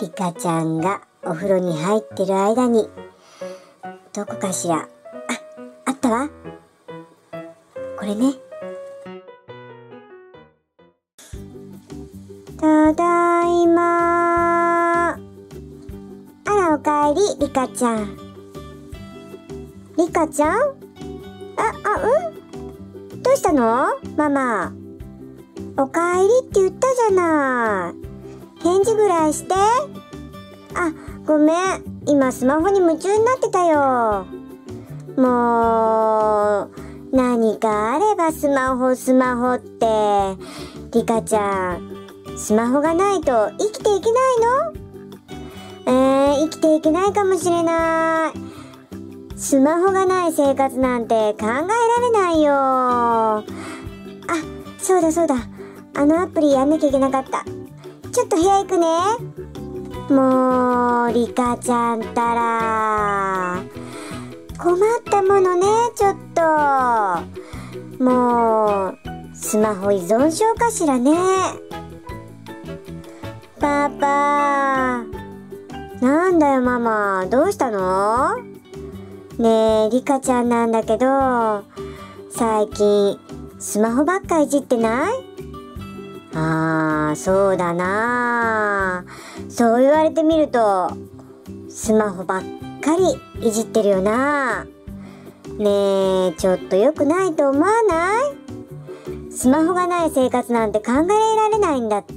リカちゃんがお風呂に入ってる間に、どこかしら、あったわ。これね。ただいまー。あら、おかえり、リカちゃん。リカちゃん？うん？どうしたの？ママ。おかえりって言ったじゃない。返事ぐらいして。あ、ごめん。今スマホに夢中になってたよ。もう、何かあればスマホって。リカちゃん。スマホがないと生きていけないの？生きていけないかもしれない。スマホがない生活なんて考えられないよ。あ、そうだ。あのアプリやんなきゃいけなかった。ちょっと部屋行くね。もう、リカちゃんったら。困ったものね、ちょっと。もう、スマホ依存症かしらね。パパ、なんだよママ、どうしたの？ねえ、リカちゃんなんだけど、最近スマホばっかいじってない？ああ、そうだな。そう言われてみると、スマホばっかりいじってるよな。ねえ、ちょっと良くないと思わない？スマホがない生活なんて考えられないんだって。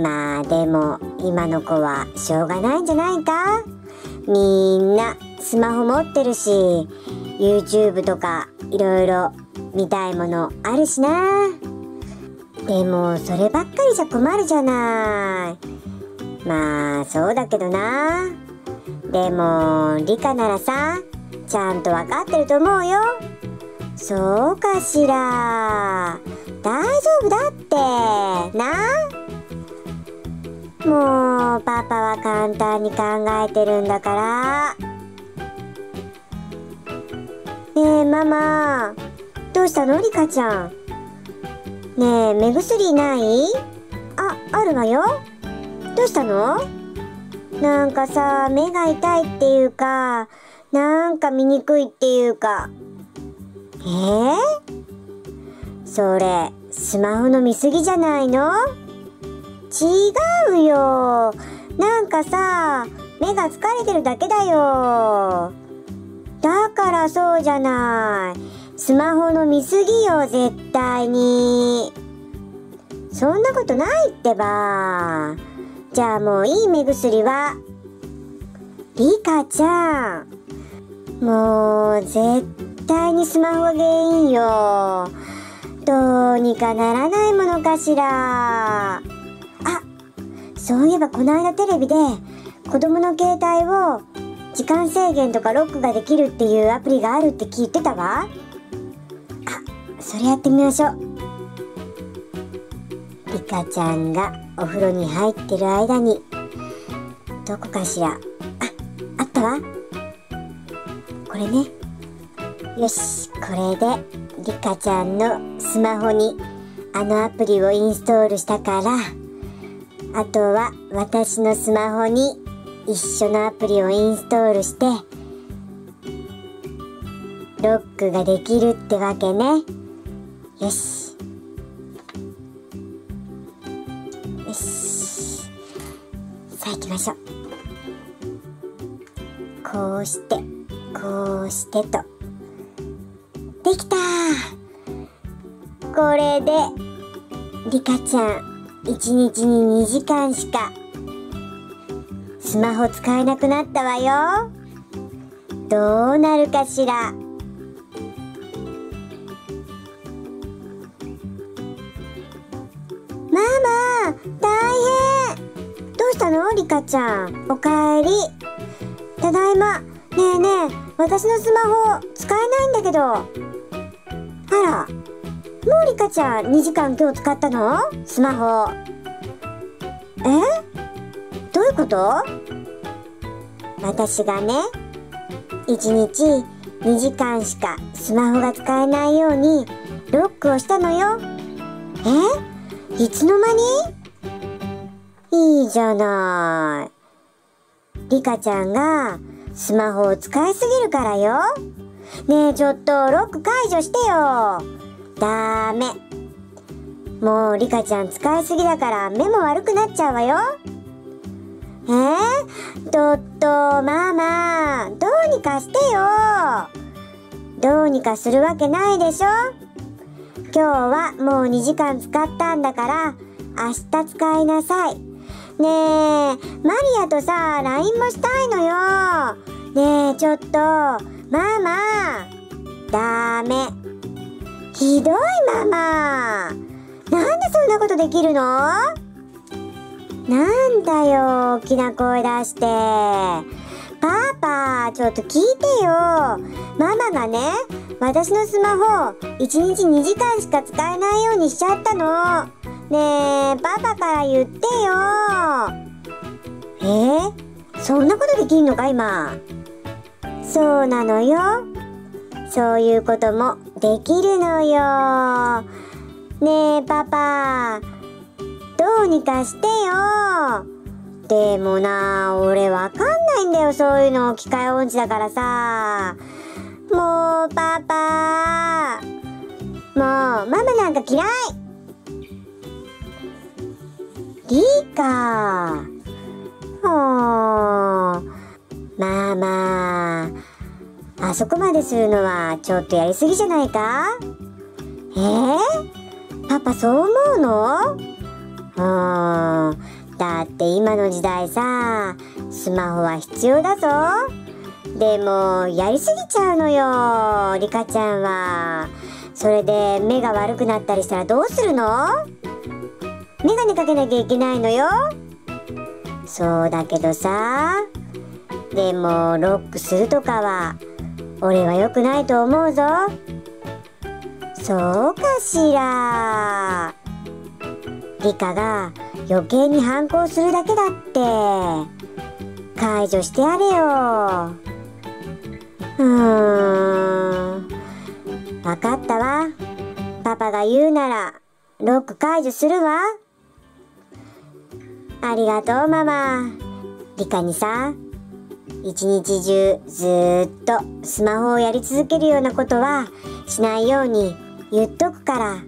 まあでも今の子はしょうがないんじゃないか。みんなスマホ持ってるし、 YouTube とかいろいろ見たいものあるしな。でもそればっかりじゃ困るじゃない。まあそうだけどな。でもリカならさ、ちゃんと分かってると思うよ。そうかしら。大丈夫だってな。もうパパは簡単に考えてるんだから。ねえママ、どうしたのリカちゃん。ねえ、目薬ない？あるわよ。どうしたの？なんかさ、目が痛いっていうか、なんか見にくいっていうか。それスマホの見過ぎじゃないの？違うよ。なんかさ、目が疲れてるだけだよ。だからそうじゃない。スマホの見すぎよ、絶対に。そんなことないってば。じゃあもういい目薬は。リカちゃん。もう、絶対にスマホが原因よ。どうにかならないものかしら。そういえばこの間テレビで、子供の携帯を時間制限とかロックができるっていうアプリがあるって聞いてたわ。それやってみましょう。リカちゃんがお風呂に入ってる間に、どこかしら、あったわ。これね。よし、これでリカちゃんのスマホにあのアプリをインストールしたから、あとは私のスマホに一緒のアプリをインストールして、ロックができるってわけね。よし。よし。さあ行きましょう。こうしてと。できたー。これで、リカちゃん。1日に2時間しかスマホ使えなくなったわよ。どうなるかしら。ママ、大変。どうしたのリカちゃん。おかえり。ただいま。ねえねえ、私のスマホ使えないんだけど。あら、もうリカちゃん2時間今日使ったの？スマホ。どういうこと？私がね、1日2時間しかスマホが使えないようにロックをしたのよ。いつの間に？いいじゃない。リカちゃんがスマホを使いすぎるからよ。ねえちょっとロック解除してよ。ダメ。もうリカちゃん使いすぎだから目も悪くなっちゃうわよ。トットママどうにかしてよ。どうにかするわけないでしょ。今日はもう2時間使ったんだから明日使いなさい。ねえマリアとさ LINE もしたいのよ。ねえちょっとママ。ダメ。ひどいママ。なんでそんなことできるの。なんだよ大きな声出して。パパちょっと聞いてよ。ママがね私のスマホ1日2時間しか使えないようにしちゃったの。ねえパパから言ってよ。そんなことできんのか今。そうなのよ。そういうこともできるのよ。ねえパパどうにかしてよ。でもな俺わかんないんだよそういうの。機械音痴だからさ。もうパパ。もうママなんか嫌い。リカ。ママあそこまでするのはちょっとやりすぎじゃないか。パパそう思うの。だって今の時代さスマホは必要だぞ。でもやりすぎちゃうのよリカちゃんは。それで目が悪くなったりしたらどうするの。眼鏡かけなきゃいけないのよ。そうだけどさでもロックするとかは俺は良くないと思うぞ。そうかしら。リカが余計に反抗するだけだって解除してやれよ。分かったわ。パパが言うならロック解除するわ。ありがとうママ。リカにさ一日中ずっとスマホをやり続けるようなことはしないように言っとくから。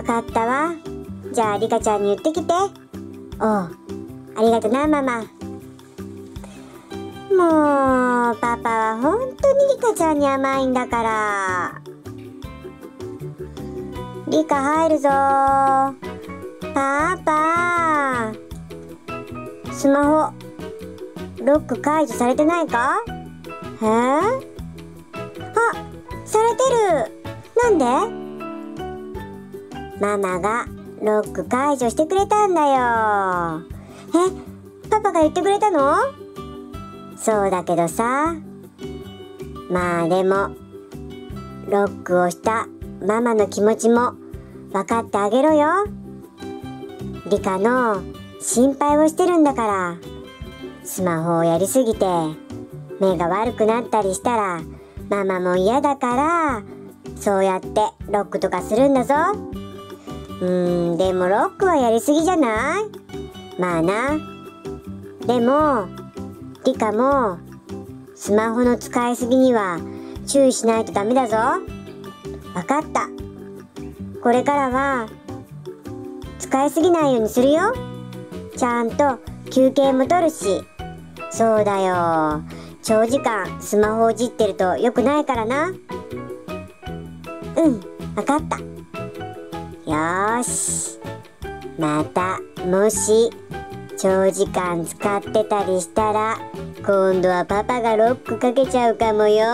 分かったわ。じゃあリカちゃんに言ってきて。ありがとなママ。もうパパは本当にリカちゃんに甘いんだから。リカ入るぞ。パパスマホロック解除されてないか。あされてる。なんで。ママがロック解除してくれたんだよ。パパが言ってくれたの。そうだけどさまあでもロックをしたママの気持ちも分かってあげろよ。リカの心配をしてるんだから。スマホをやりすぎて目が悪くなったりしたらママも嫌だからそうやってロックとかするんだぞ。でもロックはやりすぎじゃない？まあな。でもリカもスマホの使いすぎには注意しないとダメだぞ。分かった。これからは使いすぎないようにするよ。ちゃんと休憩も取るし。そうだよ。長時間スマホをいじってると良くないからな。分かった。よしまたもし長時間使ってたりしたら今度はパパがロックかけちゃうかもよ。や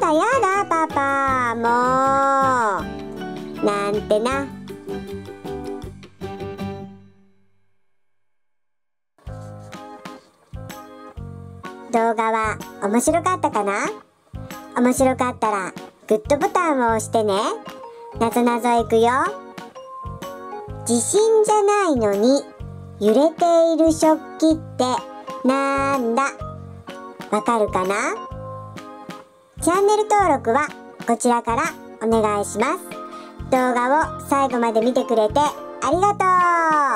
だやだパパもうなんてな。動画は面白かったかな。面白かったらグッドボタンを押してね。なぞなぞいくよ。地震じゃないのに揺れている食器ってなんだ。わかるかな。チャンネル登録はこちらからお願いします。動画を最後まで見てくれてありがとう。